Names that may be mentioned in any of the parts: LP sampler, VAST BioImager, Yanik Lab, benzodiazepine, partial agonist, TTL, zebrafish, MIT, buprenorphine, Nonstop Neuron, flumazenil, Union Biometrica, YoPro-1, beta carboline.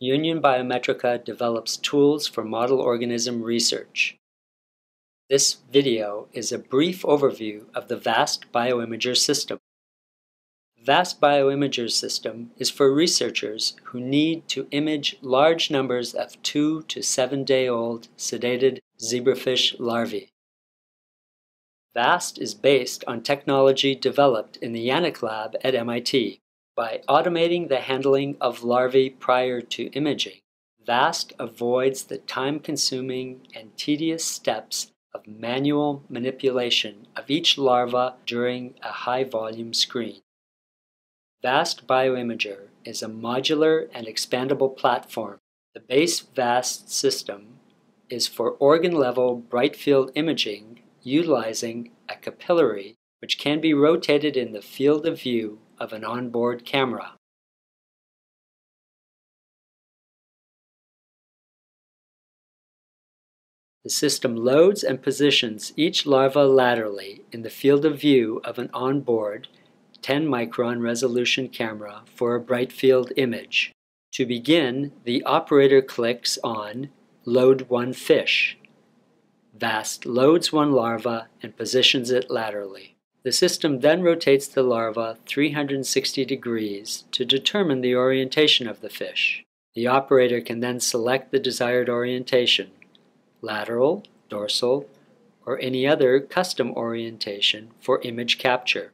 Union Biometrica develops tools for model organism research. This video is a brief overview of the VAST BioImager system. The VAST BioImager system is for researchers who need to image large numbers of 2- to 7-day-old sedated zebrafish larvae. VAST is based on technology developed in the Yanik Lab at MIT. By automating the handling of larvae prior to imaging, VAST avoids the time-consuming and tedious steps of manual manipulation of each larva during a high-volume screen. VAST BioImager is a modular and expandable platform. The base VAST system is for organ-level bright field imaging utilizing a capillary which can be rotated in the field of view of an onboard camera. The system loads and positions each larva laterally in the field of view of an onboard 10-micron resolution camera for a bright field image. To begin, the operator clicks on Load One Fish. VAST loads one larva and positions it laterally. The system then rotates the larva 360 degrees to determine the orientation of the fish. The operator can then select the desired orientation, lateral, dorsal, or any other custom orientation for image capture.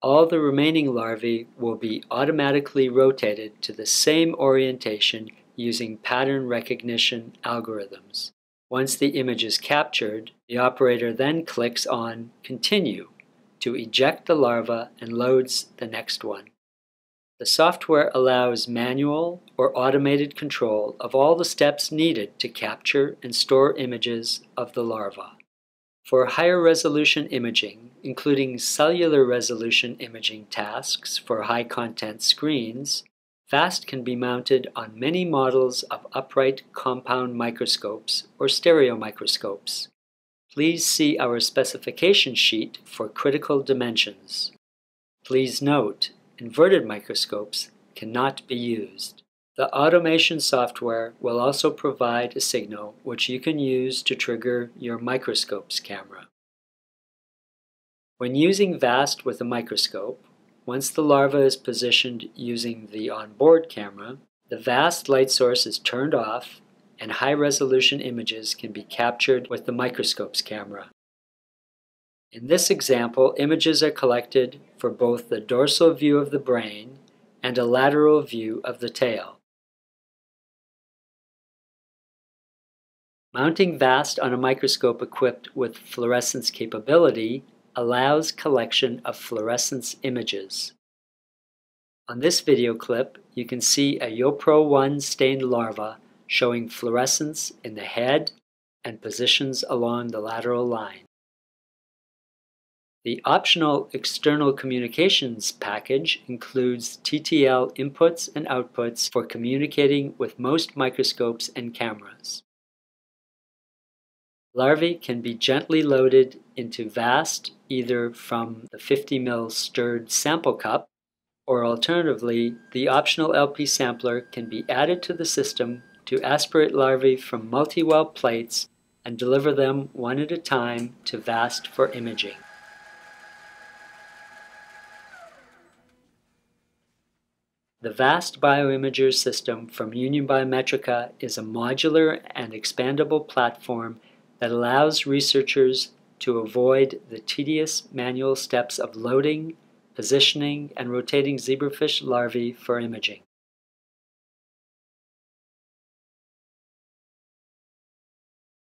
All the remaining larvae will be automatically rotated to the same orientation using pattern recognition algorithms. Once the image is captured, the operator then clicks on Continue to eject the larva and loads the next one. The software allows manual or automated control of all the steps needed to capture and store images of the larva. For higher resolution imaging, including cellular resolution imaging tasks for high content screens, VAST can be mounted on many models of upright compound microscopes or stereo microscopes. Please see our specification sheet for critical dimensions. Please note, inverted microscopes cannot be used. The automation software will also provide a signal which you can use to trigger your microscope's camera. When using VAST with a microscope, once the larva is positioned using the onboard camera, the VAST light source is turned off and high-resolution images can be captured with the microscope's camera. In this example, images are collected for both the dorsal view of the brain and a lateral view of the tail. Mounting VAST on a microscope equipped with fluorescence capability allows collection of fluorescence images. On this video clip, you can see a YoPro-1 stained larva showing fluorescence in the head and positions along the lateral line. The optional external communications package includes TTL inputs and outputs for communicating with most microscopes and cameras. Larvae can be gently loaded into VAST either from the 50 ml stirred sample cup, or alternatively, the optional LP sampler can be added to the system to aspirate larvae from multi-well plates and deliver them one at a time to VAST for imaging. The VAST BioImager system from Union Biometrica is a modular and expandable platform that allows researchers to avoid the tedious manual steps of loading, positioning, and rotating zebrafish larvae for imaging.